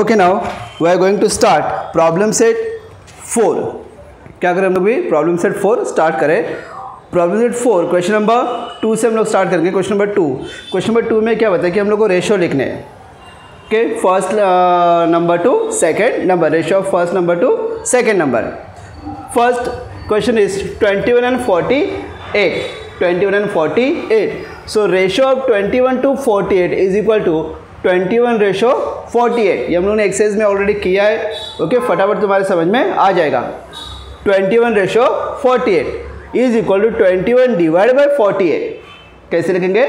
Okay, now we are going to start problem set 4. क्या करें हम लोग भी problem set 4 start करें. Problem set 4 question number 2 से हम लोग start करेंगे. Question number 2. Question number 2 में क्या बताया कि हम लोग को रेशियो लिखने हैं. Okay, first number to second number, ratio of first number to second number. First question is 21 and 48. 21 and 48. So ratio of 21 to 48 is equal to 21 ratio 48. ये हम लोगों ने एक्सरसाइज में ऑलरेडी किया है. ओके, फटाफट तुम्हारे समझ में आ जाएगा. 21 ratio 48 is equal to 21 divided by 48. कैसे लिखेंगे?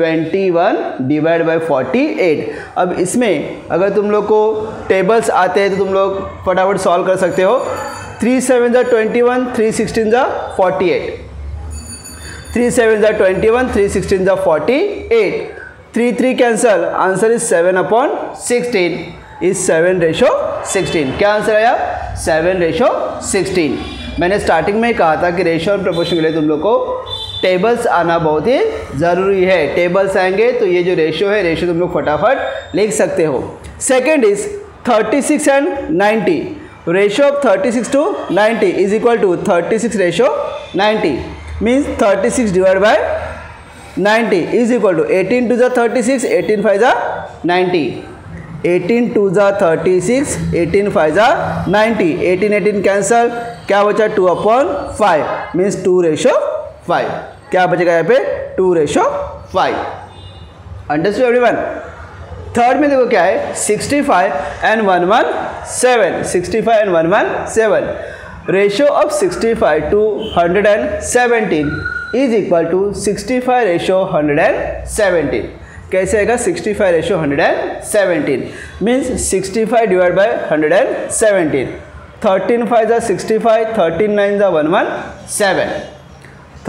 21 divided by 48. अब इसमें अगर तुम लोग को टेबल्स आते हैं तो तुम लोग फटाफट सॉल्व कर सकते हो. 3 7s are 21, 3 16s are 48. 3 7s are 21, 3 16s are 48. 3 3 cancel, answer is 7/16 is 7 ratio 16. क्या आंसर आया? 7 ratio 16. मैंने स्टार्टिंग में कहा था कि रेशियो और प्रपोर्शन के लिए तुम लोग को टेबल्स आना बहुत ही ज़रूरी है. टेबल्स आएंगे तो ये जो रेशियो है, रेशियो तुम लोग फटाफट लिख सकते हो. Second is 36 and 90. Ratio of 36 to 90 is equal to 36 ratio 90. Means 36 divide by 90 is equal to 18 2s are 36, 18 5s are 90. 18 2s are 36, 18 5s are 90. 18 18 cancel, क्या बचा? 2/5 मीन्स 2 ratio 5. क्या बचेगा यहाँ पे? 2 ratio 5. Understood everyone? थर्ड में देखो क्या है. 65 and 117. 65 and 117. Ratio of 65 to 117 is equal to 65 ratio 117. कैसे आएगा? 65 ratio 117 means 65 divide by 117. 13 5s are 65, 13 9s are 117.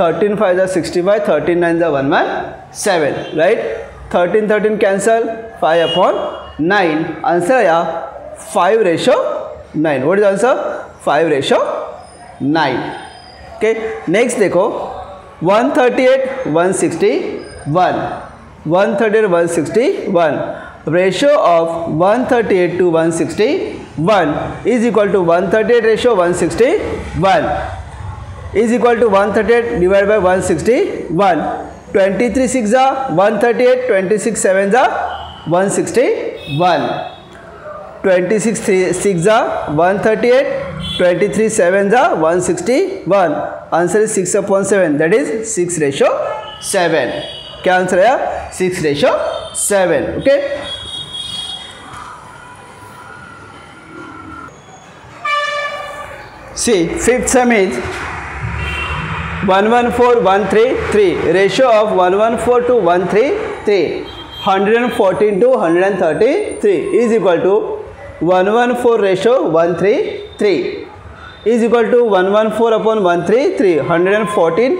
13 5s are 65, 13 9s are 117. Right? 13 13 cancel, 5/9 answer आया. 5 ratio 9. What is answer? 5 ratio 9. Okay, next देखो. 138 161. 138 161. Ratio of 138 to 161 is equal to 138 ratio 161 is equal to 138 divide by 161. 23 6s are 138, 26 7s are 161. 26 6s are 138, 23 7s are 161. Answer is 6/7, that is 6 ratio 7. क्या answer आया? 6 ratio 7. Okay, See, fifth sum is 114133. Ratio of 114 to 133. 114 to 133 is equal to 114 ratio 133 is equal to 114 upon 133. 114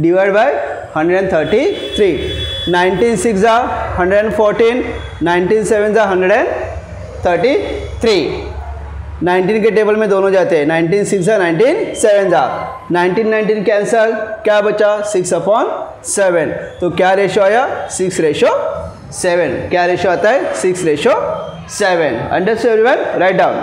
divided by 133. 19 6 are 114. 19 7 are 100. 19 के table में दोनों जाते हैं. 19 6s are 19 7s are 19 19 cancel, क्या बचा? 6/7. तो क्या रेशियो आया? 6 ratio 7. क्या रेशियो आता है? 6 ratio 7. Understood everyone? Write down.